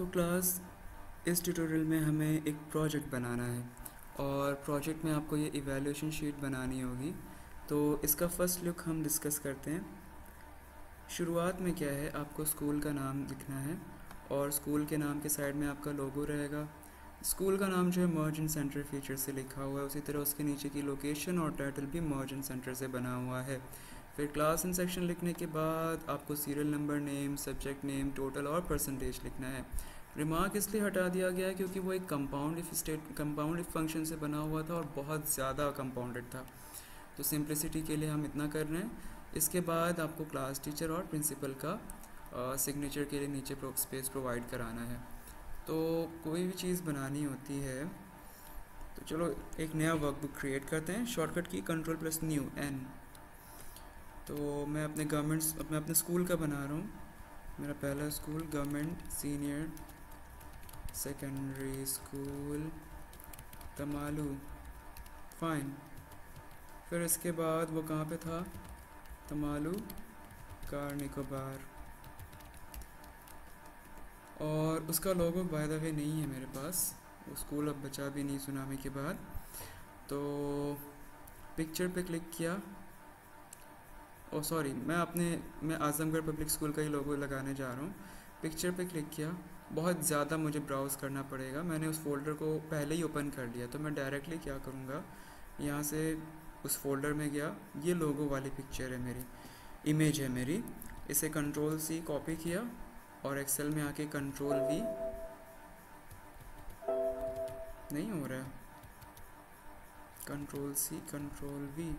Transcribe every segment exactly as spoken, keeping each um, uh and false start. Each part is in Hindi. तो क्लास इस ट्यूटोरियल में हमें एक प्रोजेक्ट बनाना है और प्रोजेक्ट में आपको ये इवैल्यूएशन शीट बनानी होगी। तो इसका फर्स्ट लुक हम डिस्कस करते हैं। शुरुआत में क्या है, आपको स्कूल का नाम लिखना है और स्कूल के नाम के साइड में आपका लोगो रहेगा। स्कूल का नाम जो है मर्ज एंड सेंटर फीचर से लिखा हुआ है, उसी तरह उसके नीचे की लोकेशन और टाइटल भी मर्ज एंड सेंटर से बना हुआ है। फिर क्लास एंड सेक्शन लिखने के बाद आपको serial number, name, subject name, total और परसेंटेज लिखना है। रिमार्क इसलिए हटा दिया गया है क्योंकि वो एक compound if state compound if function से बना हुआ था और बहुत ज़्यादा कंपाउंडेड था, तो सिंप्लिसिटी के लिए हम इतना कर रहे हैं। इसके बाद आपको क्लास टीचर और प्रिंसिपल का सिग्नेचर के लिए नीचे स्पेस प्रोवाइड कराना है। तो कोई भी चीज़ बनानी होती है तो चलो एक नया वर्कबुक क्रिएट करते हैं। शॉर्टकट की कंट्रोल प्लस न्यू एन। तो मैं अपने गवर्नमेंट्स अपने अपने स्कूल का बना रहा हूँ। मेरा पहला school government senior secondary school Tamalu, fine. फिर इसके बाद वो कहाँ पे था, तमालू कार्निकोबार, और उसका लोगो बाय द वे नहीं है मेरे पास। वो स्कूल अब बचा भी नहीं सुनामी के बाद। तो पिक्चर पे क्लिक किया, ओ सॉरी मैं अपने मैं आजमगढ़ पब्लिक स्कूल का ही लोगो लगाने जा रहा हूँ। पिक्चर पे क्लिक किया, बहुत ज़्यादा मुझे ब्राउज़ करना पड़ेगा, मैंने उस फोल्डर को पहले ही ओपन कर लिया। तो मैं डायरेक्टली क्या करूँगा, यहाँ से उस फोल्डर में गया, ये लोगो वाली पिक्चर है मेरी, इमेज है मेरी। इसे कंट्रोल सी कॉपी किया और एक्सेल में आके कंट्रोल वी, नहीं हो रहा है, कंट्रोल सी कंट्रोल वी।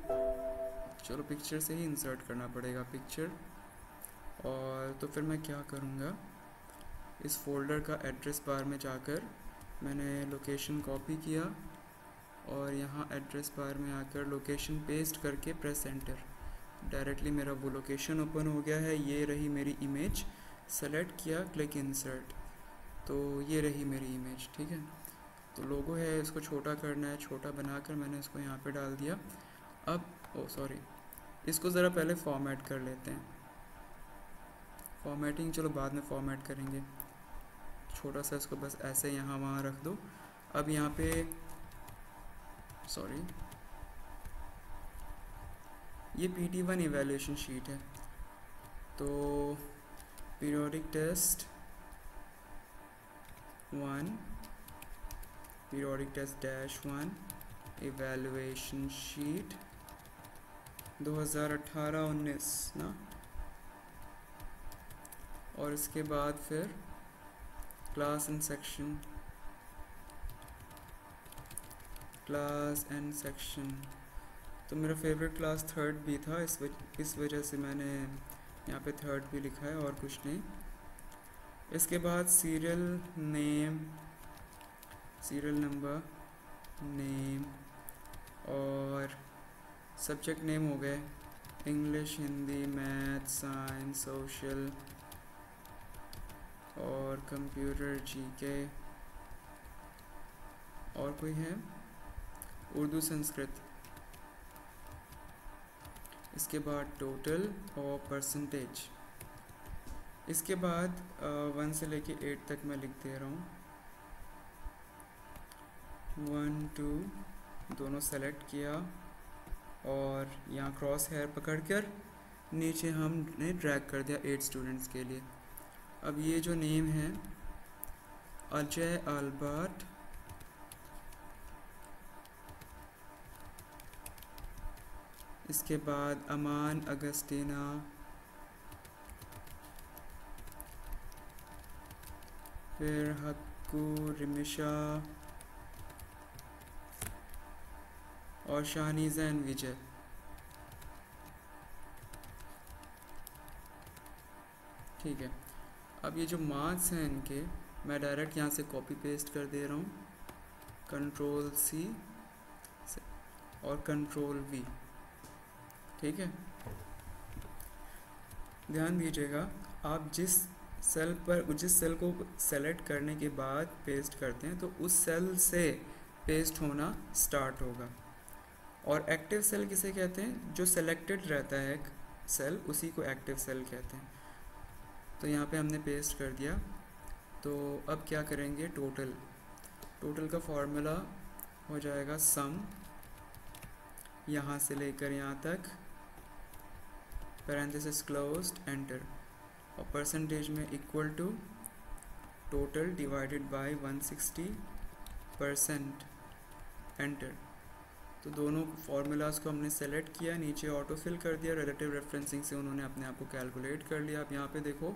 चलो पिक्चर से ही इंसर्ट करना पड़ेगा पिक्चर। और तो फिर मैं क्या करूँगा, इस फोल्डर का एड्रेस बार में जाकर मैंने लोकेशन कॉपी किया और यहाँ एड्रेस बार में आकर लोकेशन पेस्ट करके प्रेस एंटर, डायरेक्टली मेरा वो लोकेशन ओपन हो गया है। ये रही मेरी इमेज, सेलेक्ट किया, क्लिक इंसर्ट, तो ये रही मेरी इमेज, ठीक है। तो लोगो है, इसको छोटा करना है, छोटा बनाकर मैंने इसको यहाँ पे डाल दिया। अब ओ सॉरी इसको ज़रा पहले फॉर्मेट कर लेते हैं। फॉर्मेटिंग चलो बाद में फॉर्मेट करेंगे, छोटा सा इसको बस ऐसे यहाँ वहाँ रख दो। अब यहाँ पे सॉरी ये P T one evaluation sheet है, तो periodic test one, periodic test dash one, evaluation sheet दो हज़ार अठारह उन्नीस ना, और इसके बाद फिर class and section class and section तो मेरा फेवरेट क्लास थर्ड भी था, इस वजह इस वजह से मैंने यहाँ पे थर्ड भी लिखा है और कुछ नहीं। इसके बाद serial name, serial number, name और सब्जेक्ट नेम हो गए English, Hindi, math, science, social और कंप्यूटर, जीके, और कोई है उर्दू, संस्कृत। इसके बाद टोटल और परसेंटेज। इसके बाद वन से लेके एट तक मैं लिख दे रहा हूँ, वन टू दोनों सेलेक्ट किया और यहाँ क्रॉस हेयर पकड़ कर नीचे हमने ड्रैग कर दिया एट स्टूडेंट्स के लिए। अब ये जो नेम है अजय अल्बर्ट इसके बाद अमान अगस्टीना, फिर हक्कू रिमिशा और शाहनीज़ा एंड विजय। ठीक है, अब ये जो मार्क्स हैं इनके मैं डायरेक्ट यहाँ से कॉपी पेस्ट कर दे रहा हूँ, कंट्रोल सी और कंट्रोल वी, ठीक है। ध्यान दीजिएगा आप जिस सेल पर जिस सेल को सेलेक्ट करने के बाद पेस्ट करते हैं तो उस सेल से पेस्ट होना स्टार्ट होगा। और एक्टिव सेल किसे कहते हैं, जो सेलेक्टेड रहता है एक सेल उसी को एक्टिव सेल कहते हैं। तो यहाँ पे हमने पेस्ट कर दिया तो अब क्या करेंगे, टोटल टोटल का फॉर्मूला हो जाएगा सम यहाँ से लेकर यहाँ तक, पैरेंथेसिस क्लोज्ड, एंटर, और परसेंटेज में equal to total divided by one sixty percent, enter. तो दोनों फार्मूलाज को हमने सेलेक्ट किया, नीचे ऑटो फिल कर दिया, रिलेटिव रेफरेंसिंग से उन्होंने अपने आप को कैलकुलेट कर लिया। आप यहाँ पे देखो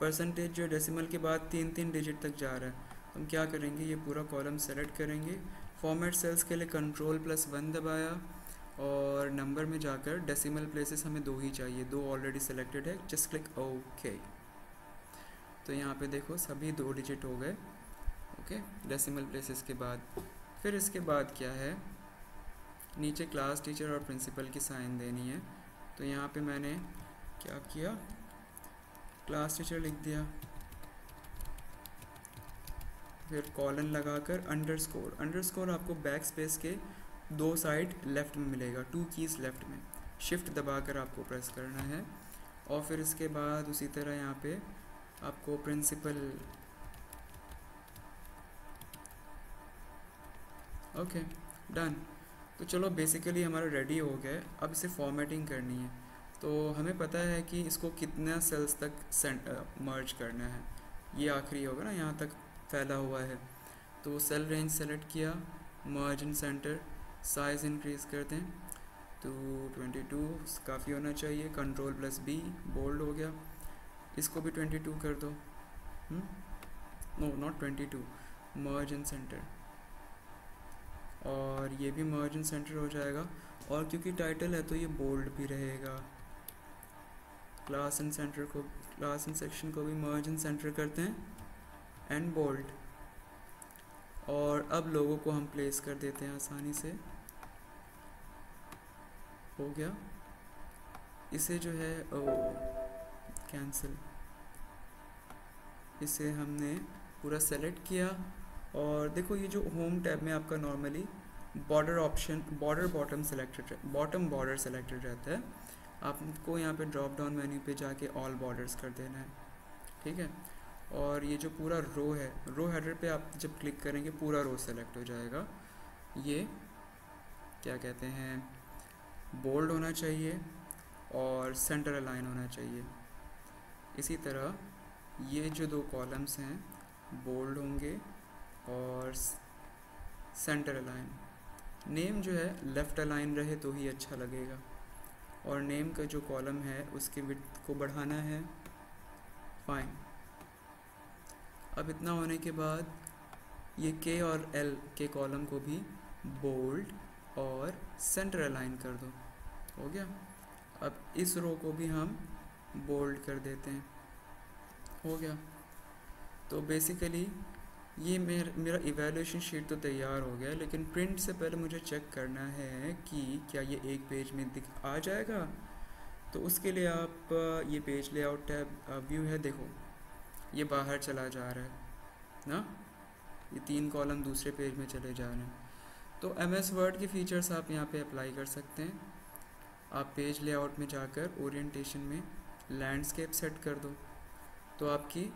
परसेंटेज जो डेसिमल के बाद तीन तीन डिजिट तक जा रहा है। हम क्या करेंगे, ये पूरा कॉलम सेलेक्ट करेंगे, फॉर्मेट सेल्स के लिए कंट्रोल प्लस वन दबाया और नंबर में जाकर डेसिमल प्लेसेस हमें दो ही चाहिए, दो ऑलरेडी सेलेक्टेड है, जस्ट क्लिक ओके। तो यहाँ पे देखो सभी दो डिजिट हो गए, ओके, डेसिमल प्लेसेस के बाद। फिर इसके बाद क्या है, नीचे क्लास टीचर और प्रिंसिपल की साइन देनी है। तो यहाँ पे मैंने क्या किया, क्लास टीचर लिख दिया, फिर कॉलन लगाकर अंडरस्कोर, अंडरस्कोर आपको बैक स्पेस के दो साइड लेफ़्ट में मिलेगा, टू कीज़ लेफ़्ट में, शिफ्ट दबाकर आपको प्रेस करना है। और फिर इसके बाद उसी तरह यहाँ पे आपको प्रिंसिपल, ओके, डन। तो चलो बेसिकली हमारा रेडी हो गया है, अब इसे फॉर्मेटिंग करनी है। तो हमें पता है कि इसको कितना सेल्स तक मर्ज करना है, ये आखिरी होगा ना, यहाँ तक फैला हुआ है। तो सेल रेंज सेलेक्ट किया, merge in center, size increase करते हैं तो बाईस काफ़ी होना चाहिए, कंट्रोल प्लस बी, बोल्ड हो गया, इसको भी बाईस कर दो, नो नॉट बाईस, मर्ज इन सेंटर, और ये भी मर्ज इन सेंटर हो जाएगा। और क्योंकि टाइटल है तो ये बोल्ड भी रहेगा। क्लास इन सेंटर को, क्लास इन सेक्शन को भी मर्ज इन सेंटर करते हैं एंड बोल्ड। और अब लोगों को हम प्लेस कर देते हैं आसानी से, हो गया। इसे जो है कैंसिल, इसे हमने पूरा सेलेक्ट किया। और देखो ये जो होम टैब में आपका normally border option, border bottom selected, bottom border selected रहता है, आपको यहाँ पे ड्रॉप डाउन मेन्यू पे जाके ऑल बॉर्डर्स कर देना है, ठीक है। और ये जो पूरा रो है, रो हेडर पे आप जब क्लिक करेंगे पूरा रो सेलेक्ट हो जाएगा। ये क्या कहते हैं, बोल्ड होना चाहिए और सेंटर अलाइन होना चाहिए। इसी तरह ये जो दो कॉलम्स हैं बोल्ड होंगे और सेंटर अलाइन। नेम जो है लेफ़्ट अलाइन रहे तो ही अच्छा लगेगा, और नेम का जो कॉलम है उसके विड्थ को बढ़ाना है, फाइन। अब इतना होने के बाद ये के और एल के कॉलम को भी बोल्ड और सेंटर अलाइन कर दो, हो गया। अब इस रो को भी हम बोल्ड कर देते हैं, हो गया। तो बेसिकली ये मेर, मेरा इवैल्यूएशन शीट तो तैयार हो गया, लेकिन प्रिंट से पहले मुझे चेक करना है कि क्या ये एक पेज में दिख आ जाएगा। तो उसके लिए आप ये पेज लेआउट टैब व्यू है, देखो ये बाहर चला जा रहा है ना, ये तीन कॉलम दूसरे पेज में चले जा रहे हैं। तो एम एस वर्ड के फीचर्स आप यहाँ पे अप्लाई कर सकते हैं। आप पेज लेआउट में जाकर ओरिएंटेशन में लैंडस्केप सेट कर दो, तो आपकी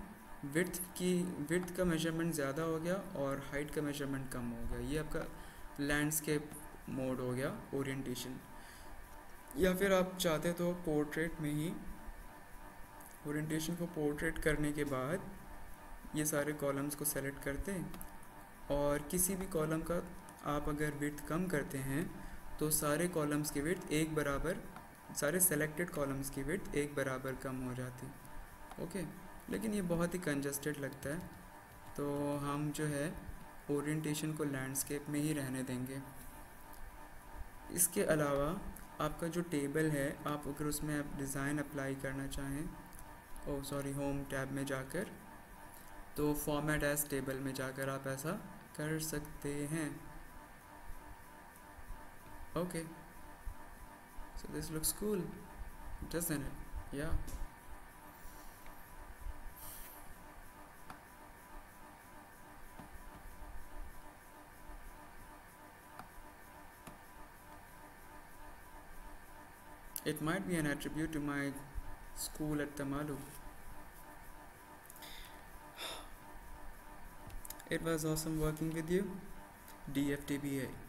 विड्थ की विड्थ का मेजरमेंट ज़्यादा हो गया और हाइट का मेजरमेंट कम हो गया। ये आपका लैंडस्केप मोड हो गया, ओरिएंटेशन। या फिर आप चाहते तो पोर्ट्रेट में ही, ओरिएंटेशन को पोर्ट्रेट करने के बाद ये सारे कॉलम्स को सेलेक्ट करते हैं, और किसी भी कॉलम का आप अगर विड्थ कम करते हैं तो सारे कॉलम्स की विड्थ एक बराबर, सारे सेलेक्टेड कॉलम्स की विड्थ एक बराबर कम हो जाती, ओके। लेकिन ये बहुत ही कंजस्टेड लगता है, तो हम जो है ओरिएंटेशन को लैंडस्केप में ही रहने देंगे। इसके अलावा आपका जो टेबल है, आप अगर उसमें आप डिज़ाइन अप्लाई करना चाहें, ओ सॉरी होम टैब में जाकर, तो फॉर्मेट एज टेबल में जाकर आप ऐसा कर सकते हैं, okay. So this looks cool doesn't it, या। It might be an attribute to my school at Tamalu. It was awesome working with you. D F T B A.